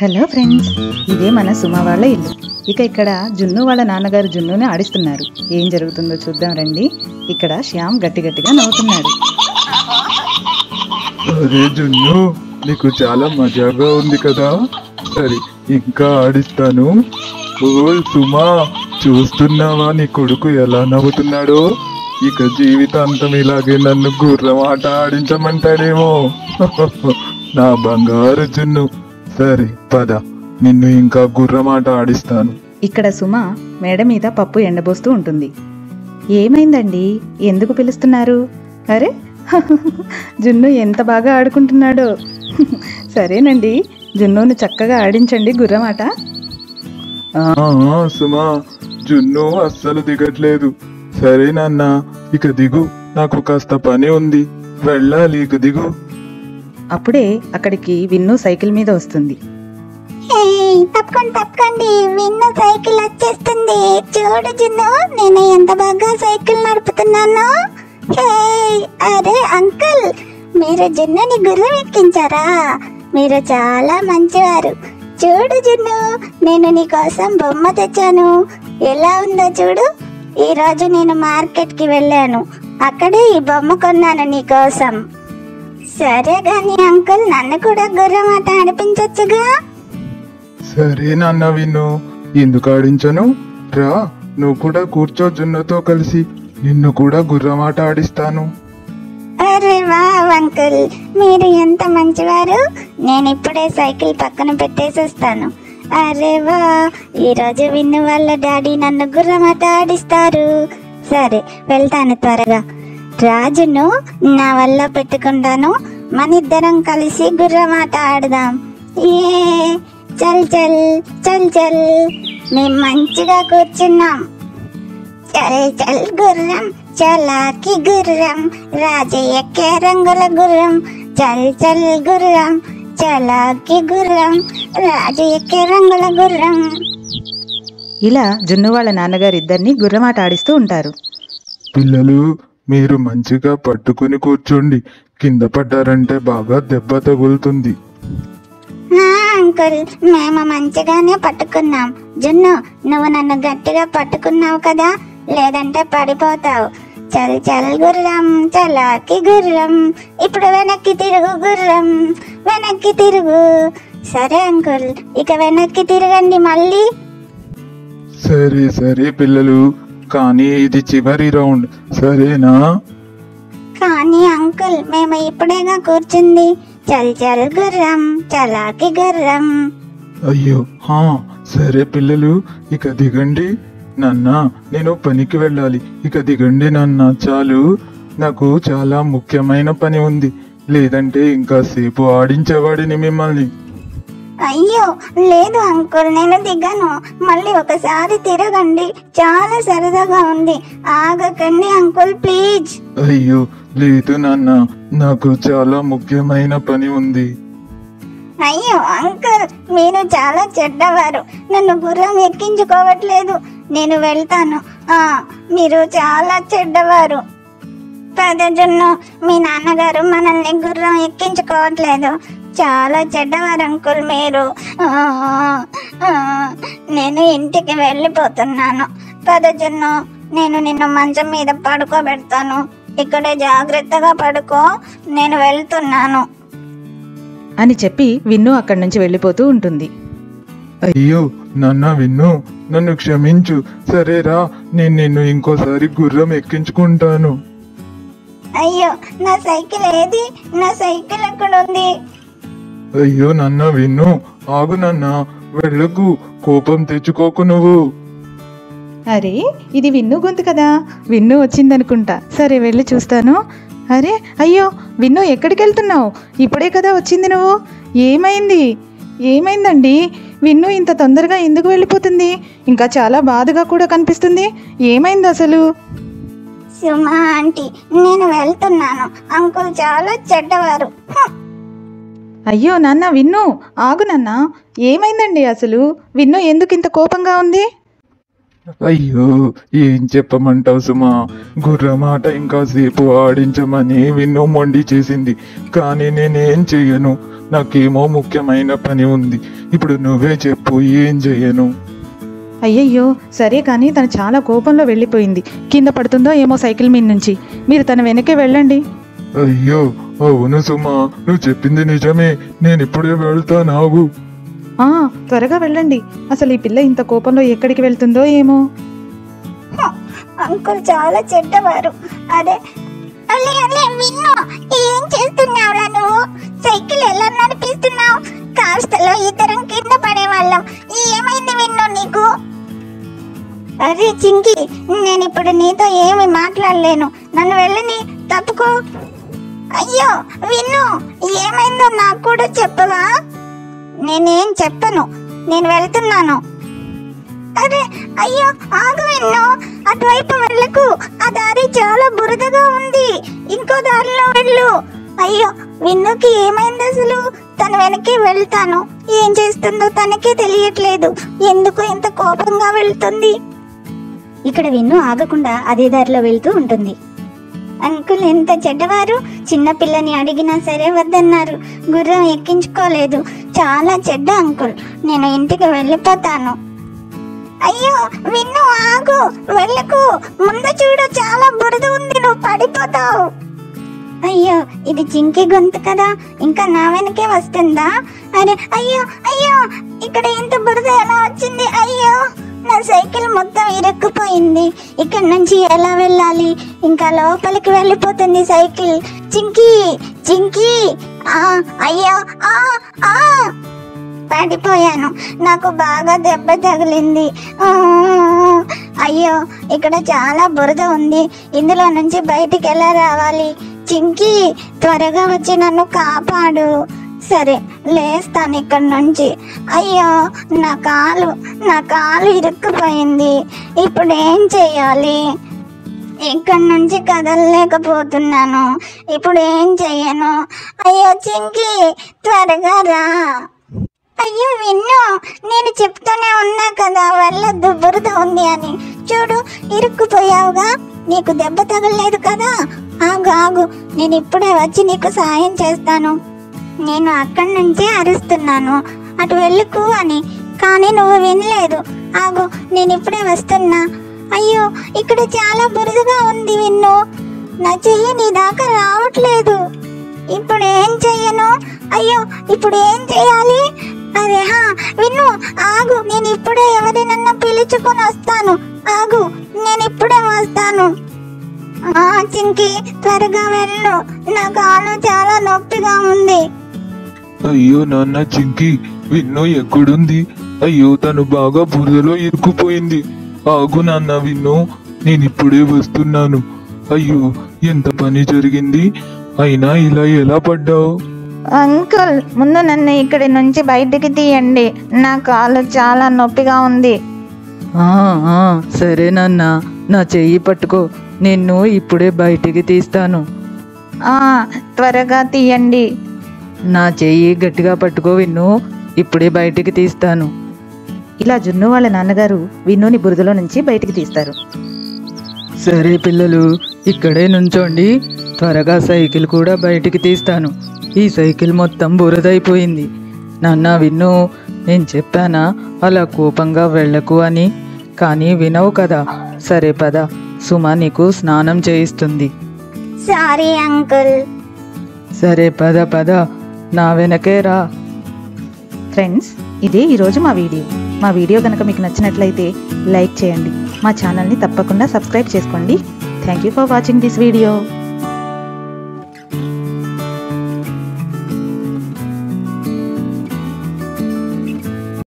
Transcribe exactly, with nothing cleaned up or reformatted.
Hello friends, ఇదే మన సుమ వాళ్ళ ఇల్లు. ఇక ఇక్కడ జున్ను వాళ్ళ నాన్నగారు జున్నుని ఆడిస్తున్నారు. ఏం జరుగుతుందో చూద్దాం రండి. ఇక్కడ శ్యామ్ గట్టి గట్టిగా నవ్వుతున్నాడు. అరే జున్ను, నీకు చాలా మజాగా ఉంది కదా, సరే ఇంకా ఆడిస్తాను. ఓ సుమా, చూస్తున్నావా నీ కొడుకు ఎలా నవ్వుతున్నాడో? ఇక జీవితాంతం ఇలాగే నన్ను గుర్రం ఆట ఆడించమంటాడేమో నా బంగారు జున్ను. సరే పద, నిన్ను ఇంకా గుర్రమాట ఆడిస్తాను. ఇక్కడ సుమ మేడ మీద పప్పు ఎండబోస్తూ ఉంటుంది. ఏమైందండి, ఎందుకు పిలుస్తున్నారు? అరే జున్ను ఎంత బాగా ఆడుకుంటున్నాడో. సరేనండి, జున్నును చక్కగా ఆడించండి గుర్రమాట. సుమా, జున్ను అస్సలు దిగట్లేదు. సరే నాన్న, ఇక దిగు, నాకు కాస్త పని ఉంది, వెళ్ళాలి, ఇక దిగు. అప్పుడే అక్కడికి విన్ను సైకిల్ మీద వస్తుంది. తప్పకండి తప్పకండి, విన్ను సైకిల్ వచ్చేస్తుంది. చూడు జున్ను, నేను ఎంత బాగా సైకిల్ నడుపుతున్నాను. అరే అంకుల్, మీరు జున్నుని గుర్రం ఎక్కించారా? మీరు చాలా మంచివారు. చూడు జున్ను, నేను నీ కోసం బొమ్మ తెచ్చాను, ఎలా ఉందో చూడు. ఈ రోజు నేను మార్కెట్ కి వెళ్ళాను, అక్కడే ఈ బొమ్మ కొన్నాను నీ కోసం. సరే గాని అంకుల్, నన్ను కూడా గుర్రమాట ఆడిపించొచ్చుగా? సరే నాన్న, విన్ను ఎందుకు ఆడించను, రా నువ్వు కూడా కూర్చో, జున్నుతో కలిసి నిన్ను కూడా గుర్రమాట ఆడిస్తాను. అరే వావ్ అంకుల్, మీరు ఎంత మంచివారు. నేను ఇప్పుడే సైకిల్ పక్కన పెట్టేసి వస్తాను. అరే వా, ఈరోజు విన్ను వాళ్ళ డాడీ నన్ను గుర్రమాట ఆడిస్తారు. సరే వెళ్తాను, త్వరగా రాజును నా వల్ల పెట్టుకుంటాను, మనిద్దరం కలిసి గుర్రమాట ఆడదాం. ఏ చల్ చల్ చల్ చల్, మేము మంచిగా కూర్చున్నాం. చల్ చల్ గుర్రం, చలాకి గుర్రం, రాజయ్య కే రంగుల గుర్రం. చల్ చల్ గుర్రం, చలాకి గుర్రం, రాజయ్య కే రంగుల గుర్రం. ఇలా జున్ను వాళ్ళ నాన్నగారిద్దరిని గుర్రమాట ఆడిస్తూ ఉంటారు. పిల్లలు, మీరు మంచిగా పట్టుకుని కూర్చోండి, కింద పడ్డారంటే బాగా దెబ్బ తగులుతుంది. అంకుల్, మేము మంచిగానే పట్టుకున్నాం. జున్ను, నువ్వు నన్ను గట్టిగా పట్టుకున్నావు కదా, లేదంటే పడిపోతావు. చల్ చల్ గుర్రం, చలాకి గుర్రం, ఇప్పుడు వెనక్కి తిరుగు గుర్రం, వెనక్కి తిరుగు. సరే అంకుల్, ఇక వెనక్కి తిరగండి మళ్ళీ. సరే సరే పిల్లలు, కానీ ఇది చివరి రౌండ్, సరేనా? కానీ అంకుల్, మేము ఇప్పుడేగా కూర్చుంది. చల్ చల్ గుర్రం, చలాకి గుర్రం. అయ్యో హా, సరే పిల్లలు, ఇక దిగండి. నాన్న, నేను పనికి వెళ్ళాలి, ఇక దిగండి నాన్న, చాలు, నాకు చాలా ముఖ్యమైన పని ఉంది, లేదంటే ఇంకా సేపు ఆడించేవాడిని మిమ్మల్ని. అయ్యో లేదు అంకుల్, నేను దిగను, మళ్ళీ ఒకసారి తిరగండి, చాలా సరదాగా ఉంది, ఆగకండి అంకుల్ ప్లీజ్. అయ్యో లేదు నాన్న, నాకు చాలా ముఖ్యమైన పని ఉంది. అయ్యో అంకుల్, మీరు చాలా చెడ్డవారు, నన్ను గుర్రం ఎక్కించుకోవట్లేదు, నేను వెళ్తాను. ఆ మీరు చాలా చెడ్డవారు. పెద్ద జున్ను, మీ నాన్నగారు మనల్ని గుర్రం ఎక్కించుకోవట్లేదు, చాలా చెడ్డవారు అంకుల్ మీరు. నేను ఇంటికి వెళ్ళిపోతున్నాను. పద జున్ను, నేను నిన్ను మంచం మీద పడుకోబెడతాను, ఇక్కడే జాగ్రత్తగా పడుకో, నేను వెళ్తున్నాను అని చెప్పి విన్ను అక్కడి నుంచి వెళ్ళిపోతూ ఉంటుంది. అయ్యో నాన్న, విన్ను నన్ను క్షమించు, సరేరా, నేను నిన్ను ఇంకోసారి గుర్రం ఎక్కించుకుంటాను. అయ్యో నా సైకిల్ ఏది, నా సైకిల్ అక్కడ ఉంది. అయ్యో నాన్న, విన్ను ఆగు నాన్న, వెళ్ళకు, కోపం తెచ్చుకోకు నువ్వు. అరే ఇది విన్ను గొంతు కదా, విన్ను వచ్చిందనుకుంటా, సరే వెళ్ళి చూస్తాను. అరే అయ్యో విన్ను, ఎక్కడికి వెళ్తున్నావు, ఇప్పుడే కదా వచ్చింది నువ్వు, ఏమైంది? ఏమైందండి విన్ను ఇంత తొందరగా ఎందుకు వెళ్ళిపోతుంది? ఇంకా చాలా బాధగా కూడా కనిపిస్తుంది, ఏమైంది అసలు? సుమా ఆంటీ, నేను వెళ్తున్నాను, అంకుల్ చాలా చెడ్డవారు. అయ్యో నాన్న, విన్ను ఆగు నాన్న, ఏమైందండి అసలు? విన్ను ఎందుకు ఇంత కోపంగా ఉంది? అయ్యో ఏం చెప్పమంటావు సుమా, గుర్రమాట ఇంకా సేపు ఆడించమని విన్ను మొండి చేసింది. కానీ నేనేం చెయ్యను, నాకేమో ముఖ్యమైన పని ఉంది. ఇప్పుడు నువ్వే చెప్పు ఏం చెయ్యను. అయ్యయ్యో సరే కానీ తను చాలా కోపంలో వెళ్ళిపోయింది. కింద పడుతుందో ఏమో సైకిల్ మీద నుంచి. మీరు తన వెనకే వెళ్ళండి. అయ్యో అవును సుమా, నువ్వు చెప్పింది నిజమే, నేను ఇప్పుడే వెళ్తా. నాగు త్వరగా వెళ్ళండి. అసలు ఈ పిల్ల ఇంత కోపంలో ఎక్కడికి వెళ్తుందో ఏమో. అంకుల్ చాలా చెడ్డవారు. అదే అలే అలే విన్ను, ఏం చేస్తున్నావులా నువ్వు? సైకిల్ ఎలా నడిపిస్తున్నావు? కాస్తలో ఇద్దరం కింద పడేవాళ్ళం. ఏమైంది విన్ను నీకు? అరే చింకి, నేను ఇప్పుడు నీతో ఏమి మాట్లాడలేను, నన్ను వెళ్ళని తప్పుకో. అయ్యో విన్ను, ఏమైందో నాకు కూడా చెప్పవా? నేనేం చెప్పను, నేను వెళ్తున్నాను. అరే అయ్యో ఆగు విన్ను, అటువైపు వెళ్ళకు, ఆ దారి చాలా బురదగా ఉంది, ఇంకో దారిలో వెళ్ళు. అయ్యో విన్నుకి ఏమైంది అసలు? తన వెనకే వెళ్తాను, ఏం చేస్తుందో తనకే తెలియట్లేదు, ఎందుకు ఇంత కోపంగా వెళ్తుంది? ఇక్కడ విన్ను ఆగకుండా అదే దారిలో వెళ్తూ ఉంటుంది. అంకుల్ ఎంత చెడ్డవారు, చిన్నపిల్లని అడిగినా సరే వద్దన్నారు, గుర్రం ఎక్కించుకోలేదు, చాలా చెడ్డ అంకుల్. నేను ఇంటికి వెళ్ళిపోతాను. అయ్యో విన్ను ఆగు, వెళ్ళకు, ముందు చూడు చాలా బురద ఉంది, నువ్వు పడిపోతావు. అయ్యో ఇది చింకి గొంతు కదా, ఇంకా నా వెనకే వస్తుందా? అరే అయ్యో అయ్యో ఇక్కడ ఇంత బురద ఎలా వచ్చింది? అయ్యో నా సైకిల్ మొత్తం ఇరుక్కుపోయింది, ఇక్కడ నుంచి ఎలా వెళ్ళాలి? ఇంకా లోపలికి వెళ్ళిపోతుంది సైకిల్. చింకి చింకి ఆ అయ్యో ఆ ఆ పడిపోయాను, నాకు బాగా దెబ్బ తగిలింది. అయ్యో ఇక్కడ చాలా బురద ఉంది, ఇందులో నుంచి బయటికి ఎలా రావాలి? చింకి త్వరగా వచ్చి నన్ను కాపాడు. సరే లేస్తాను ఇక్కడ నుంచి. అయ్యో నా కాలు నా కాలు ఇరుక్కుపోయింది, ఇప్పుడు ఏం చేయాలి? ఇక్కడ నుంచి కదలలేకపోతున్నాను, ఇప్పుడు ఏం చెయ్యను? అయ్యో చింకి త్వరగా రా. అయ్యో విన్ను, నేను చెప్తూనే ఉన్నా కదా వెళ్ళొద్దు బురద ఉంది అని. చూడు ఇరుక్కుపోయావుగా, నీకు దెబ్బ తగలలేదు కదా. ఆగు ఆగు, నేను ఇప్పుడే వచ్చి నీకు సాయం చేస్తాను. నేను అక్కడి నుంచే అరుస్తున్నాను అటు వెళ్ళకు అని, కానీ నువ్వు వినలేదు. ఆగు నేను ఇప్పుడే వస్తున్నా. అయ్యో ఇక్కడ చాలా బురదగా ఉంది విన్ను, నా చెయ్యి నీ దాకా రావట్లేదు, ఇప్పుడు ఏం చెయ్యను? అయ్యో ఇప్పుడు ఏం చెయ్యాలి? అరే హా విన్ను ఆగు, నేను ఇప్పుడే ఎవరినన్నా పిలుచుకొని వస్తాను. ఆగు నేను ఇప్పుడే వస్తాను. ఆ చింకి త్వరగా వెళ్ళు, నా కాలు చాలా నొప్పిగా ఉంది. అయ్యో నాన్న చింకి, విన్ను ఎక్కడుంది? అయ్యో తను బాగా బురదలో ఇరుక్కుపోయింది. ఆగు నాన్న విన్ను, నేను ఇప్పుడే వస్తున్నాను. అయ్యో ఎంత పని జరిగింది, అయినా ఇలా ఎలా పడ్డావు? అంకుల్ ముందు నన్ను ఇక్కడి నుంచి బయటికి తీయండి, నా కాలు చాలా నొప్పిగా ఉంది. సరే నాన్న, నా చెయ్యి పట్టుకో, నిన్ను ఇప్పుడే బయటికి తీస్తాను. త్వరగా తీయండి. నా చెయ్యి గట్టిగా పట్టుకో విన్ను, ఇప్పుడే బయటికి తీస్తాను. ఇలా జున్ను వాళ్ళ నాన్నగారు విన్నుని బురదలో నుంచి బయటికి తీస్తారు. సరే పిల్లలు ఇక్కడే నుంచోండి, త్వరగా సైకిల్ కూడా బయటికి తీస్తాను. ఈ సైకిల్ మొత్తం బురదైపోయింది. నాన్న విన్ను, నేను చెప్పానా అలా కోపంగా వెళ్ళకు అని? కానీ వినవు కదా. సరే పద, సుమ నీకు స్నానం చేయిస్తుంది. Sorry uncle. సరే పద పద, నా వెనకే రా. ఫ్రెండ్స్ ఇదే ఈరోజు మా వీడియో. మా వీడియో కనుక మీకు నచ్చినట్లయితే లైక్ చేయండి, మా ఛానల్ని తప్పకుండా సబ్స్క్రైబ్ చేసుకోండి. Thank you for watching this video.